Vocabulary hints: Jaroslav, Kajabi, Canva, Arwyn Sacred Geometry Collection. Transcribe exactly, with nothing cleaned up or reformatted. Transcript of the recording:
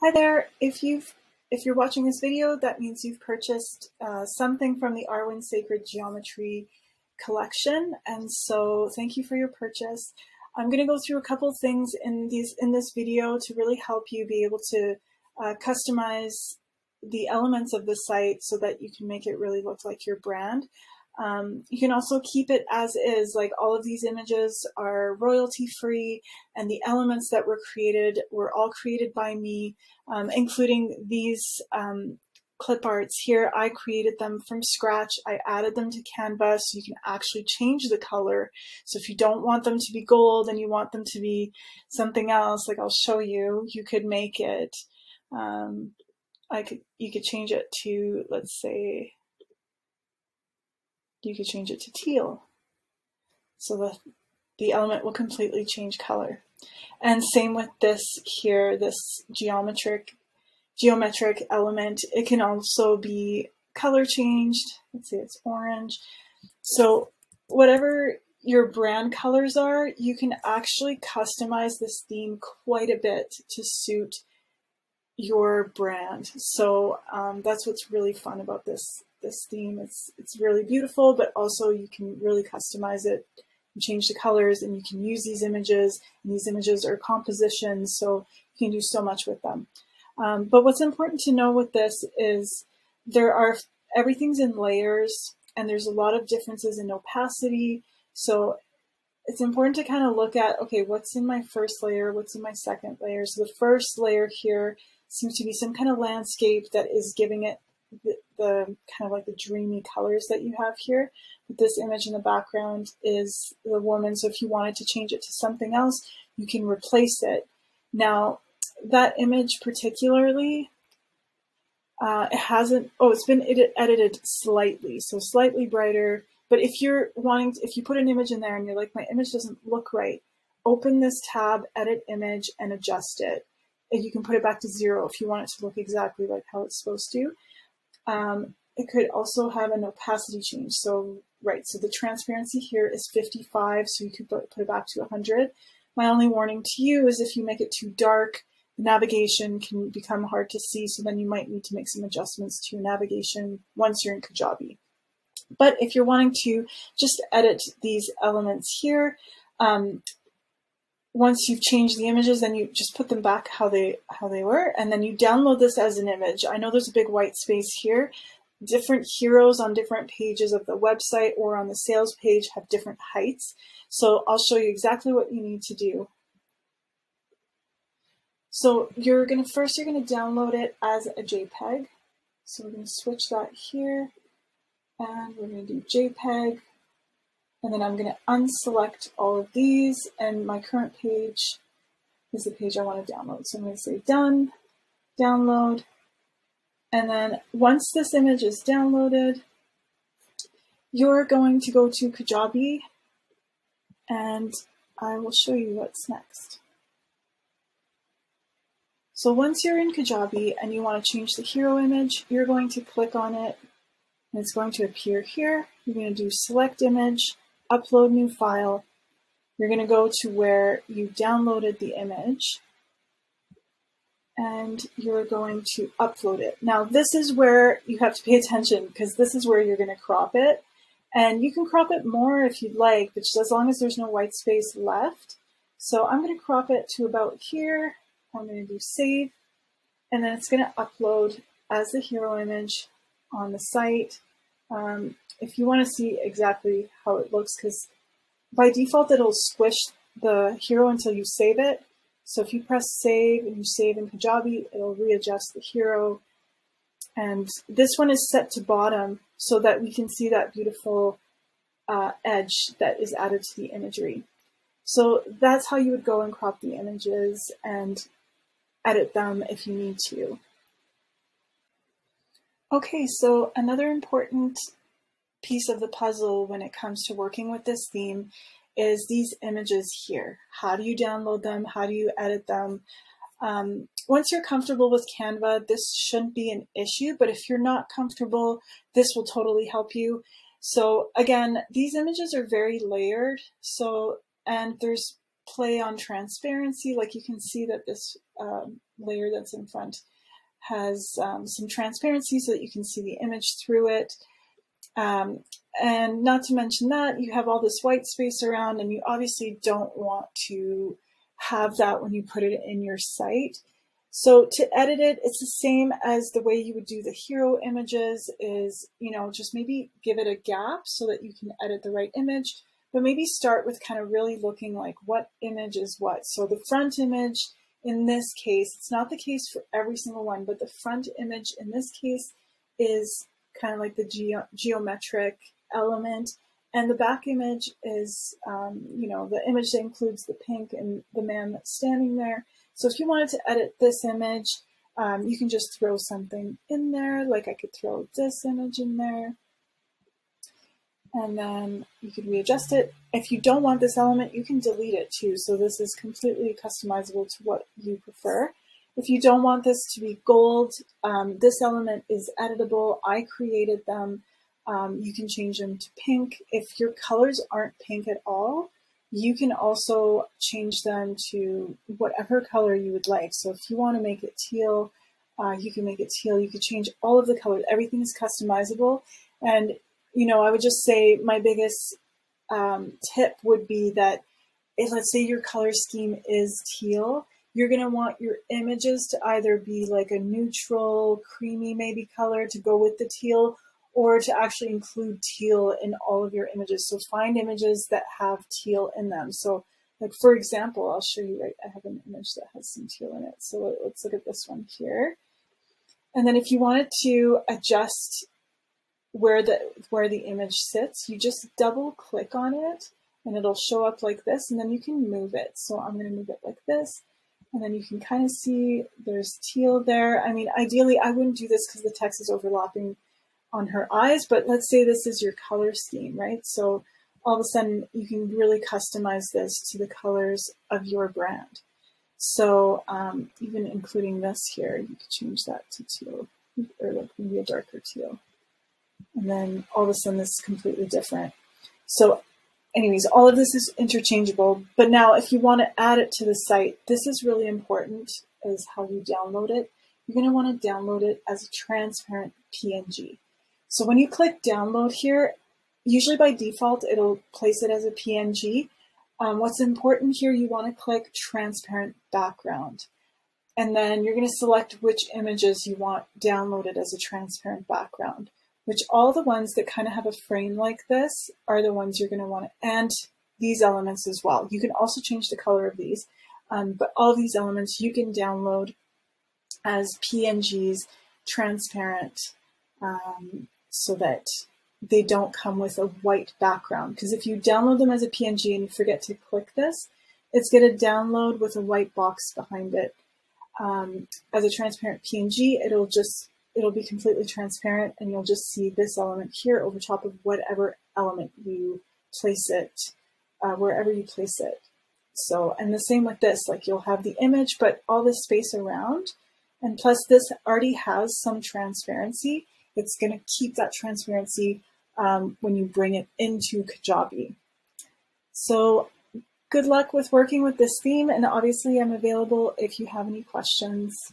Hi there. If you've if you're watching this video, that means you've purchased uh, something from the Arwyn Sacred Geometry Collection, and so thank you for your purchase. I'm going to go through a couple things in these in this video to really help you be able to uh, customize the elements of the site so that you can make it really look like your brand. Um, you can also keep it as is, like all of these images are royalty free, and the elements that were created were all created by me, um, including these um, clip arts here. I created them from scratch. I added them to Canva, so you can actually change the color. So if you don't want them to be gold and you want them to be something else, like I'll show you, you could make it, um, I could, you could change it to, let's say, you could change it to teal, so the, the element will completely change color. And same with this here, this geometric geometric element. It can also be color changed. Let's say it's orange. So whatever your brand colors are, you can actually customize this theme quite a bit to suit your brand. So um, that's what's really fun about this this theme. It's, it's really beautiful, but also you can really customize it and change the colors, and you can use these images, and these images are compositions, so you can do so much with them. Um, but what's important to know with this is there are, everything's in layers, and there's a lot of differences in opacity. So it's important to kind of look at, okay, what's in my first layer? What's in my second layer? So the first layer here seems to be some kind of landscape that is giving it the, the kind of like the dreamy colors that you have here. But this image in the background is the woman, so if you wanted to change it to something else, you can replace it. Now that image particularly, uh, it hasn't, oh, it's been edit edited slightly, so slightly brighter. But if you're wanting to, if you put an image in there and you're like, my image doesn't look right, open this tab, edit image, and adjust it. And you can put it back to zero if you want it to look exactly like how it's supposed to. Um, it could also have an opacity change. So, right, so the transparency here is fifty-five, so you could put it back to one hundred. My only warning to you is if you make it too dark, the navigation can become hard to see, so then you might need to make some adjustments to your navigation once you're in Kajabi. But if you're wanting to just edit these elements here, um, once you've changed the images, then you just put them back how they how they were, and then you download this as an image. I know there's a big white space here. Different heroes on different pages of the website or on the sales page have different heights. So I'll show you exactly what you need to do. So you're gonna first you're gonna download it as a JPEG. So we're gonna switch that here, and we're gonna do JPEG. And then I'm going to unselect all of these, and my current page is the page I want to download. So I'm going to say done, download. And then once this image is downloaded, you're going to go to Kajabi, and I will show you what's next. So once you're in Kajabi and you want to change the hero image, you're going to click on it, and it's going to appear here. You're going to do select image, upload new file. You're going to go to where you downloaded the image, and you're going to upload it. Now this is where you have to pay attention, because this is where you're going to crop it, and you can crop it more if you'd like, but just as long as there's no white space left. So I'm going to crop it to about here. I'm going to do save, and then it's going to upload as the hero image on the site. Um, if you want to see exactly how it looks, because by default it'll squish the hero until you save it. So if you press save and you save in Kajabi, it'll readjust the hero. And this one is set to bottom so that we can see that beautiful uh, edge that is added to the imagery. So that's how you would go and crop the images and edit them if you need to. Okay, so another important piece of the puzzle when it comes to working with this theme is these images here. How do you download them? How do you edit them? Um, once you're comfortable with Canva, this shouldn't be an issue, but if you're not comfortable, this will totally help you. So again, these images are very layered, so and there's play on transparency. Like you can see that this um, layer that's in front has um, some transparency so that you can see the image through it. Um, and not to mention that you have all this white space around, and you obviously don't want to have that when you put it in your site. So to edit it, it's the same as the way you would do the hero images is, you know, just maybe give it a gap so that you can edit the right image, but maybe start with kind of really looking like what image is what. So the front image in this case, it's not the case for every single one, but the front image in this case is kind of like the geo geometric element, and the back image is, um, you know, the image that includes the pink and the man that's standing there. So if you wanted to edit this image, um, you can just throw something in there. Like I could throw this image in there, and then you could readjust it. If you don't want this element, you can delete it too. So this is completely customizable to what you prefer. If you don't want this to be gold, um, this element is editable. I created them. Um, you can change them to pink. If your colors aren't pink at all, you can also change them to whatever color you would like. So if you want to make it teal, uh, you can make it teal. You could change all of the colors. Everything is customizable. And, you know, I would just say my biggest um, tip would be that if, let's say, your color scheme is teal, you're going to want your images to either be like a neutral, creamy maybe color to go with the teal, or to actually include teal in all of your images. So find images that have teal in them. So like, for example, I'll show you, right, I have an image that has some teal in it. So let's look at this one here. And then if you wanted to adjust where the, where the image sits, you just double click on it and it'll show up like this, and then you can move it. So I'm going to move it like this. And then you can kind of see there's teal there. I mean, ideally, I wouldn't do this because the text is overlapping on her eyes, but let's say this is your color scheme, right? So all of a sudden, you can really customize this to the colors of your brand. So um, even including this here, you could change that to teal, or like maybe a darker teal. And then all of a sudden, this is completely different. So anyways, all of this is interchangeable, but now if you want to add it to the site, this is really important, is how you download it. You're going to want to download it as a transparent P N G. So when you click download here, usually by default, it'll place it as a P N G. Um, what's important here, you want to click transparent background, and then you're going to select which images you want downloaded as a transparent background, which all the ones that kind of have a frame like this are the ones you're going to want to, and these elements as well. You can also change the color of these, um, but all these elements you can download as P N Gs, transparent, um, so that they don't come with a white background. Because if you download them as a P N G and you forget to click this, it's going to download with a white box behind it. Um, as a transparent P N G, it'll just it'll be completely transparent, and you'll just see this element here over top of whatever element you place it, uh, wherever you place it. So, and the same with this, like you'll have the image, but all this space around, and plus this already has some transparency. It's gonna keep that transparency um, when you bring it into Kajabi. So good luck with working with this theme, and obviously I'm available if you have any questions.